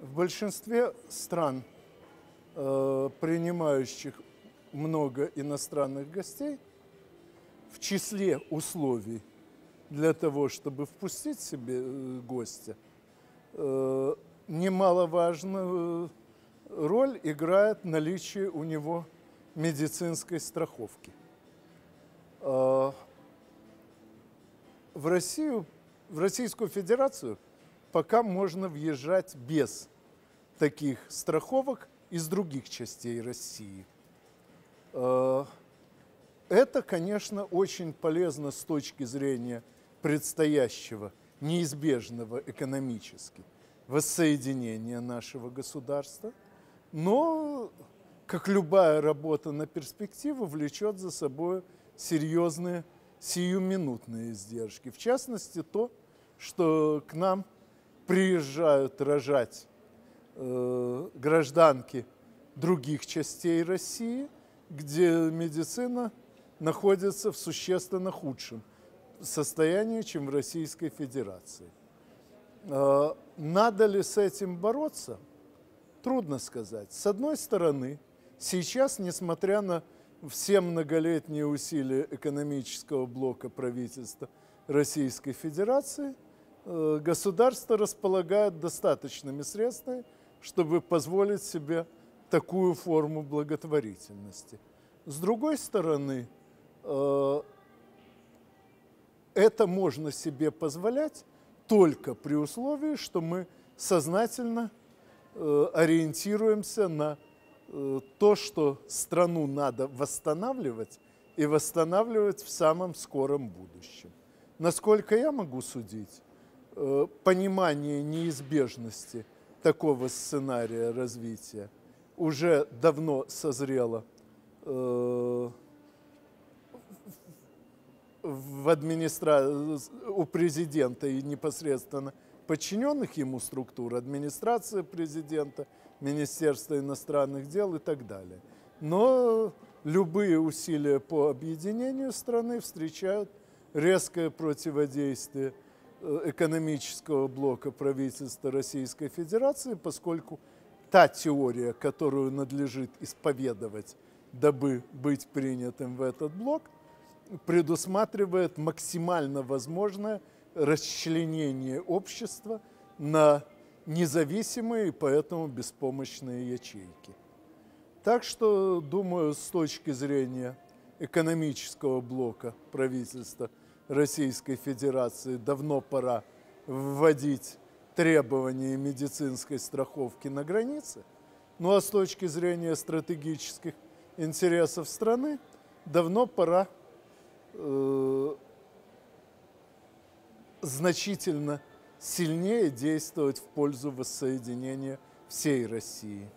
В большинстве стран, принимающих много иностранных гостей, в числе условий для того, чтобы впустить себе гостя, немаловажную роль играет наличие у него медицинской страховки. В Российскую Федерацию пока можно въезжать без таких страховок из других частей России. Это, конечно, очень полезно с точки зрения предстоящего, неизбежного экономически воссоединения нашего государства, но, как любая работа на перспективу, влечет за собой серьезные сиюминутные издержки. В частности, то, что к нам приезжают рожать гражданки других частей России, где медицина находится в существенно худшем состоянии, чем в Российской Федерации. Надо ли с этим бороться? Трудно сказать. С одной стороны, сейчас, несмотря на все многолетние усилия экономического блока правительства Российской Федерации, государство располагает достаточными средствами, чтобы позволить себе такую форму благотворительности. С другой стороны, это можно себе позволять только при условии, что мы сознательно ориентируемся на то, что страну надо восстанавливать, и восстанавливать в самом скором будущем. Насколько я могу судить, понимание неизбежности такого сценария развития уже давно созрело у президента и непосредственно подчиненных ему структур, администрации президента, Министерства иностранных дел и так далее. Но любые усилия по объединению страны встречают резкое противодействие экономического блока правительства Российской Федерации, поскольку та теория, которую надлежит исповедовать, дабы быть принятым в этот блок, предусматривает максимально возможное расчленение общества на независимые и поэтому беспомощные ячейки. Так что, думаю, с точки зрения экономического блока правительства Российской Федерации давно пора вводить требования медицинской страховки на границе. Ну а с точки зрения стратегических интересов страны давно пора значительно сильнее действовать в пользу воссоединения всей России.